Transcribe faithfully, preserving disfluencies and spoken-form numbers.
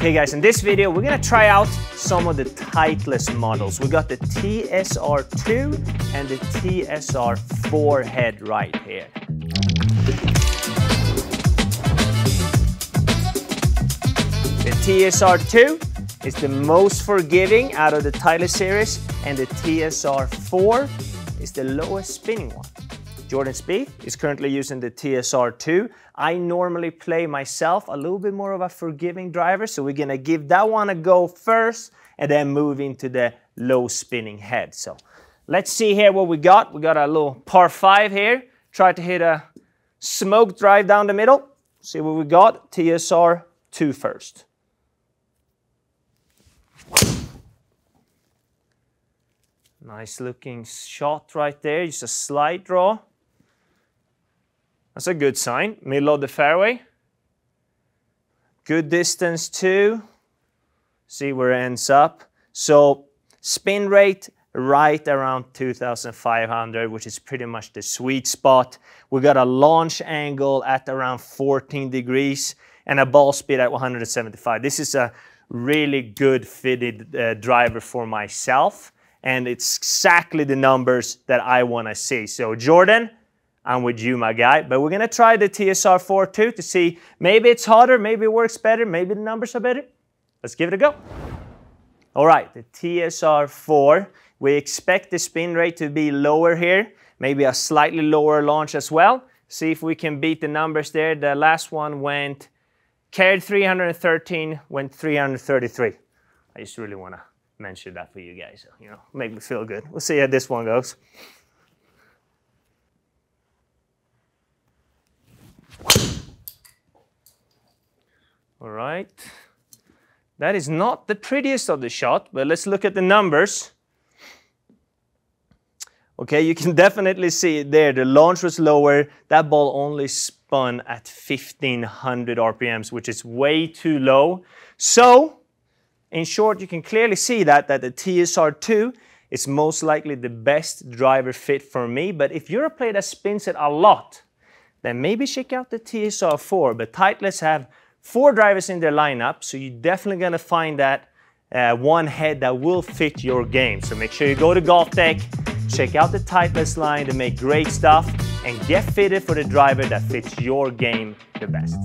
Okay guys, in this video we're gonna try out some of the Titleist models. We got the T S R two and the T S R four head right here. The T S R two is the most forgiving out of the Titleist series, and the T S R four is the lowest spinning one. Jordan Spieth is currently using the T S R two. I normally play myself a little bit more of a forgiving driver, so we're gonna give that one a go first and then move into the low spinning head. So let's see here what we got. We got a little par five here. Try to hit a smoke drive down the middle. See what we got. T S R two first. Nice looking shot right there, just a slight draw. That's a good sign, middle of the fairway. Good distance too. See where it ends up. So spin rate right around two thousand five hundred, which is pretty much the sweet spot. We got a launch angle at around fourteen degrees and a ball speed at one hundred seventy-five. This is a really good fitted uh, driver for myself, and it's exactly the numbers that I want to see. So Jordan, I'm with you, my guy. But we're gonna try the T S R four too to see, maybe it's hotter, maybe it works better, maybe the numbers are better. Let's give it a go. All right, the T S R four, we expect the spin rate to be lower here, maybe a slightly lower launch as well. See if we can beat the numbers there. The last one went, carried three hundred thirteen, went three hundred thirty-three. I just really wanna mention that for you guys, you know, make me feel good. We'll see how this one goes. All right, that is not the prettiest of the shot, but let's look at the numbers. Okay, you can definitely see it there. The launch was lower. That ball only spun at fifteen hundred R P Ms, which is way too low. So in short, you can clearly see that, that the T S R two is most likely the best driver fit for me. But if you're a player that spins it a lot, then maybe check out the T S R four. But Titleist have four drivers in their lineup, so you're definitely gonna find that uh, one head that will fit your game. So make sure you go to GOLFTEC, check out the Titleist line. They make great stuff, and get fitted for the driver that fits your game the best.